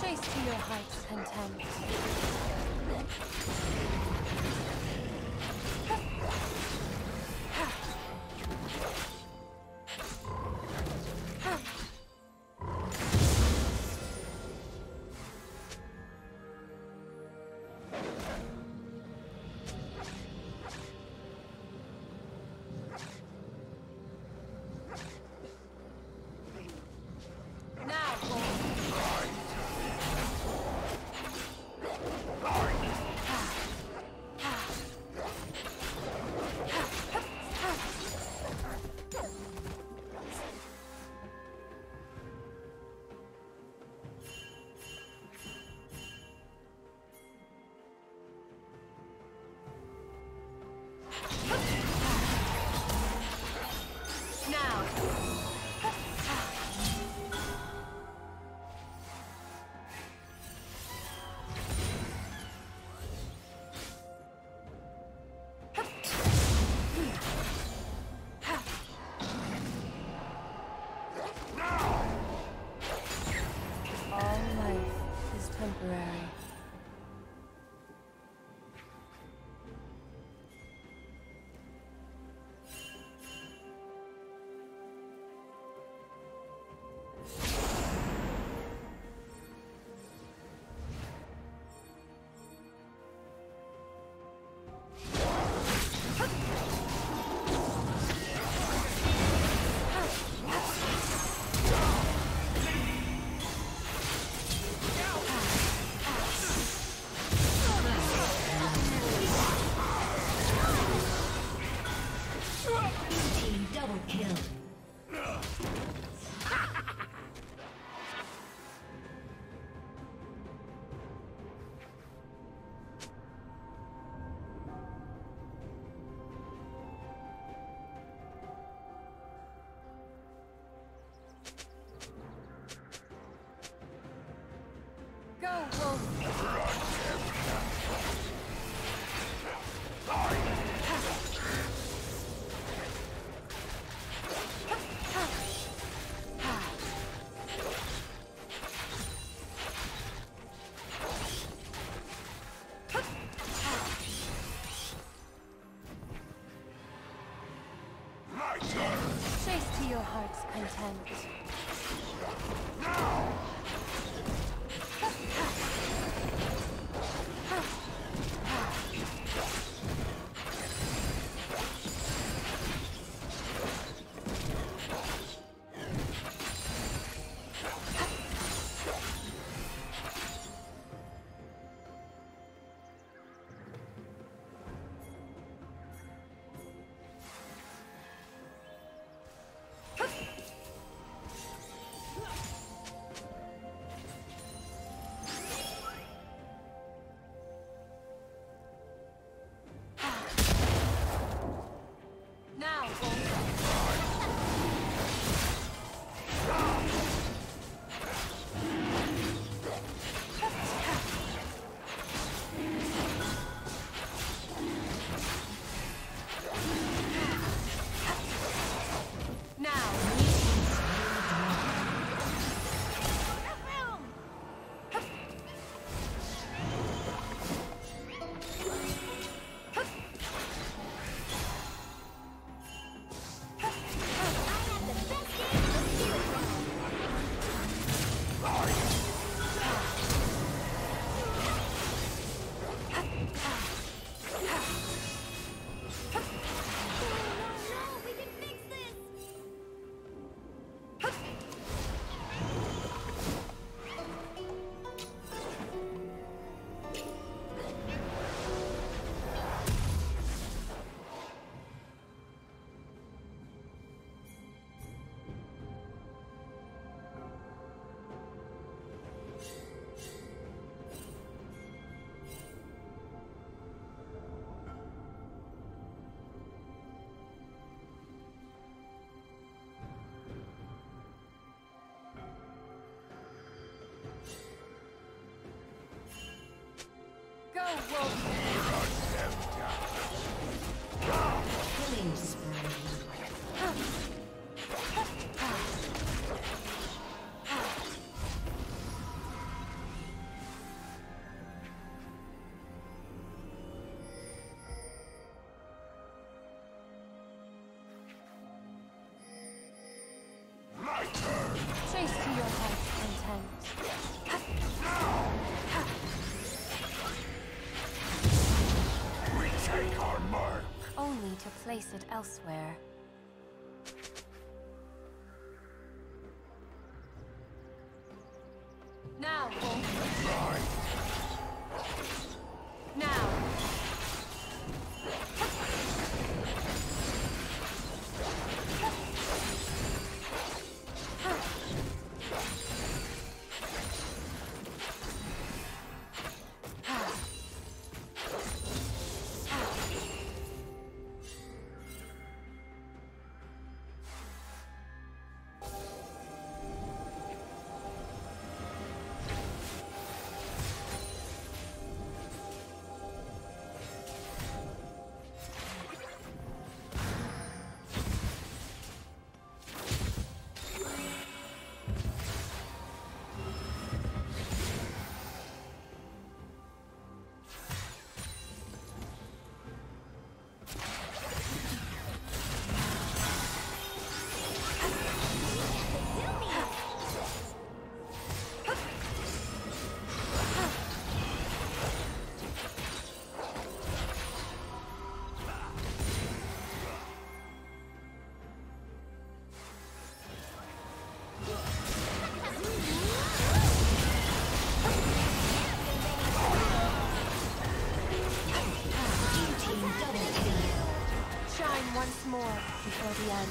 Chase to your heart's content. Killing spree. place it elsewhere. Now, now. Once more before the end.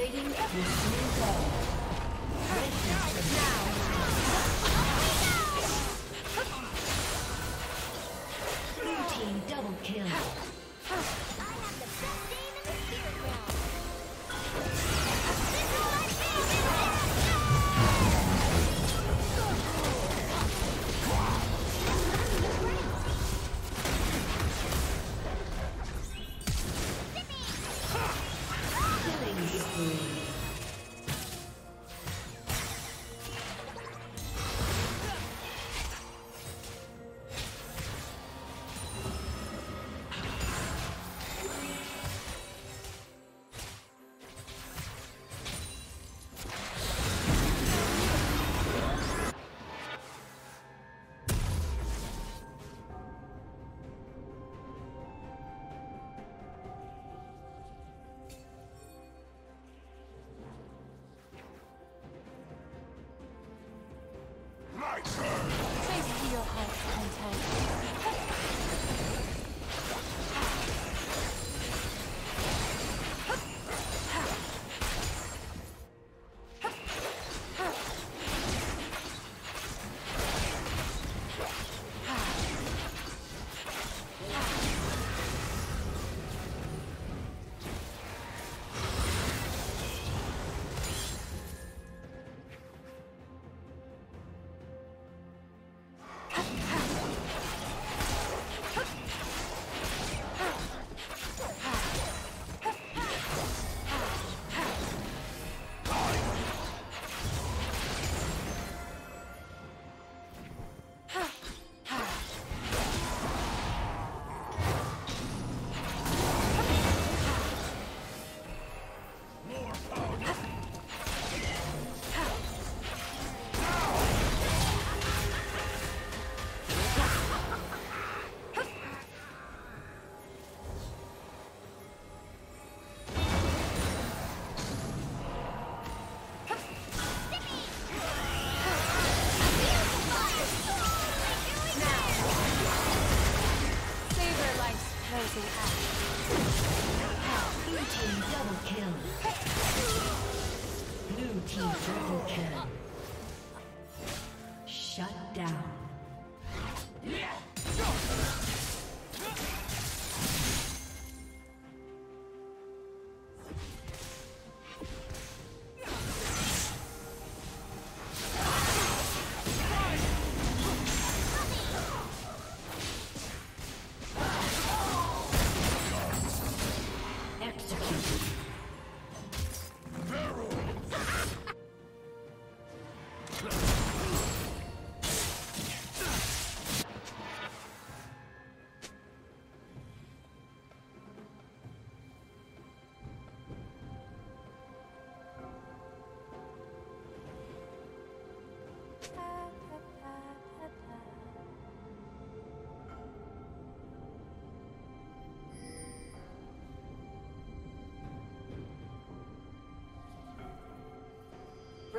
Plating will soon fall. Now! Blue team double kill.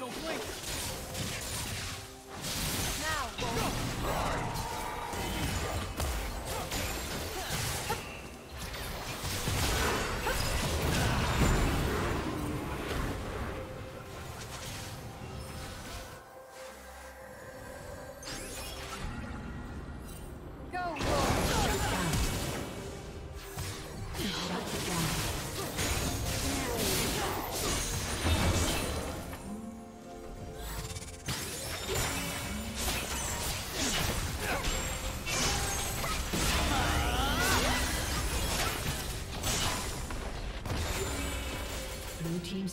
Don't Blue team's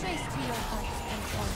Trace to your heart's control.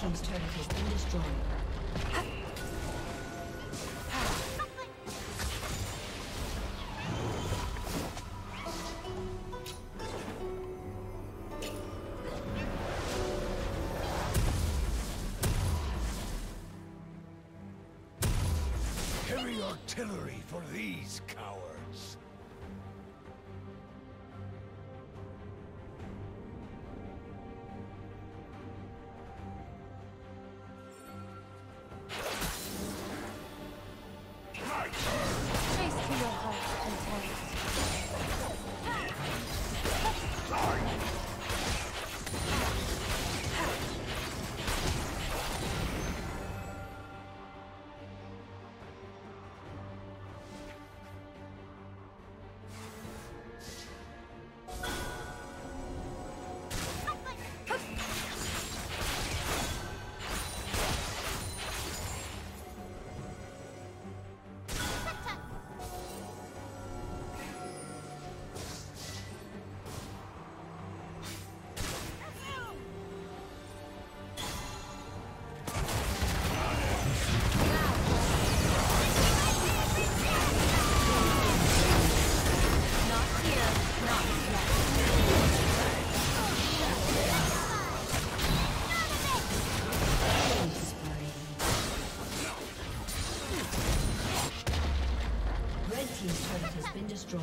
Team's turret has been destroyed. Heavy artillery for these cowards. team's turret has been destroyed.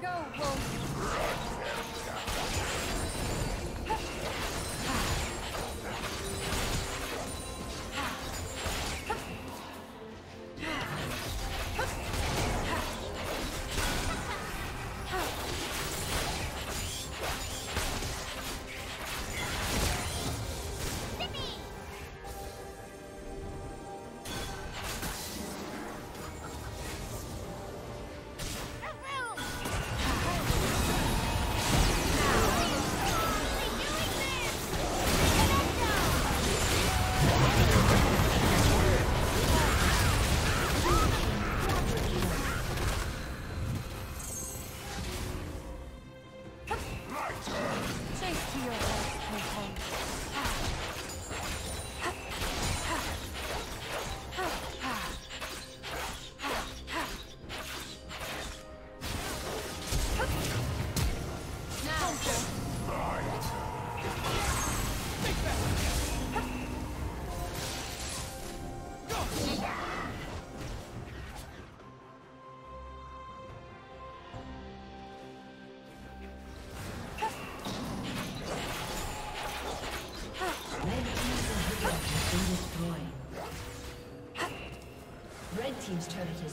Go, Team's turret has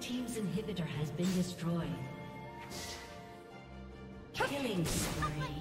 Team's inhibitor has been destroyed. Killing spree.